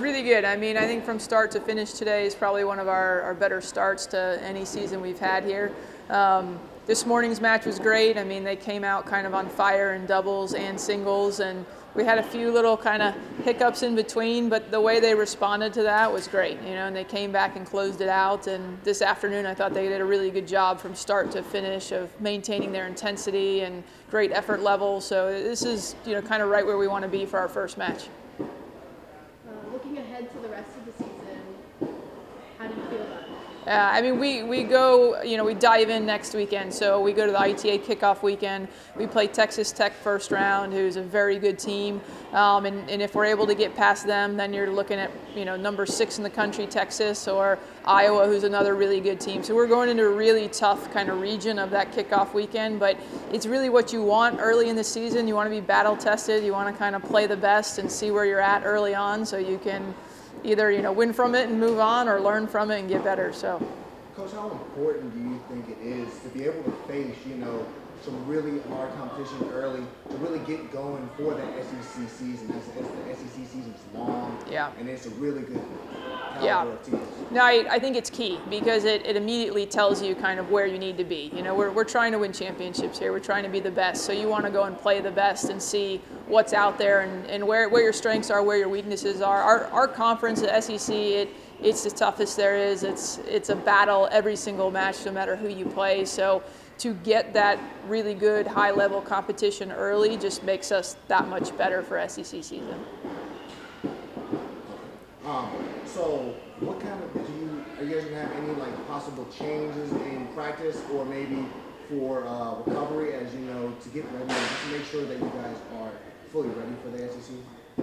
Really good. I mean, I think from start to finish today is probably one of our better starts to any season we've had here. This morning's match was great. I mean, they came out kind of on fire in doubles and singles, and we had a few little kind of hiccups in between, but the way they responded to that was great, you know, and they came back and closed it out. And this afternoon, I thought they did a really good job from start to finish of maintaining their intensity and great effort level. So this is, you know, kind of right where we want to be for our first match. Looking ahead to the rest of the season, how do you feel about it? I mean, we go, you know, we dive in next weekend. So we go to the ITA kickoff weekend. We play Texas Tech first round, who's a very good team. And if we're able to get past them, then you're looking at, you know, #6 in the country, Texas, or Iowa, who's another really good team. So we're going into a really tough kind of region of that kickoff weekend. But it's really what you want early in the season. You want to be battle tested. You want to kind of play the best and see where you're at early on so you can either, you know, win from it and move on, or learn from it and get better. So, Coach, how important do you think it is to be able to face, you know, some really hard competition early to really get going for that SEC season? As the SEC season's long, yeah, and it's a really good caliber of teams. No, I think it's key because it immediately tells you kind of where you need to be. You know, we're trying to win championships here. We're trying to be the best. So you want to go and play the best and see what's out there and where your strengths are, where your weaknesses are. Our conference, the SEC, it's the toughest there is. It's a battle every single match, no matter who you play. So to get that really good high-level competition early just makes us that much better for SEC season. So what kind of, are you guys gonna have any like possible changes in practice or maybe for recovery, as you know, to get ready, to make sure that you guys are fully ready for the SEC?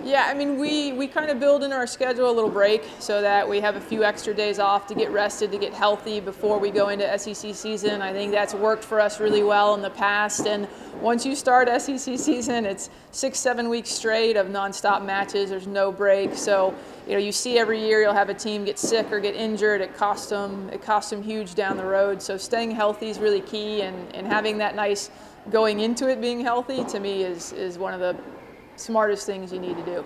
Yeah, I mean, we kind of build in our schedule a little break so that we have a few extra days off to get rested, to get healthy before we go into SEC season. I think that's worked for us really well in the past. And once you start SEC season, it's 6-7 weeks straight of nonstop matches. There's no break. So, you know, you see every year you'll have a team get sick or get injured. It costs them huge down the road. So staying healthy is really key, and having that nice going into it being healthy, to me, is one of the smartest things you need to do.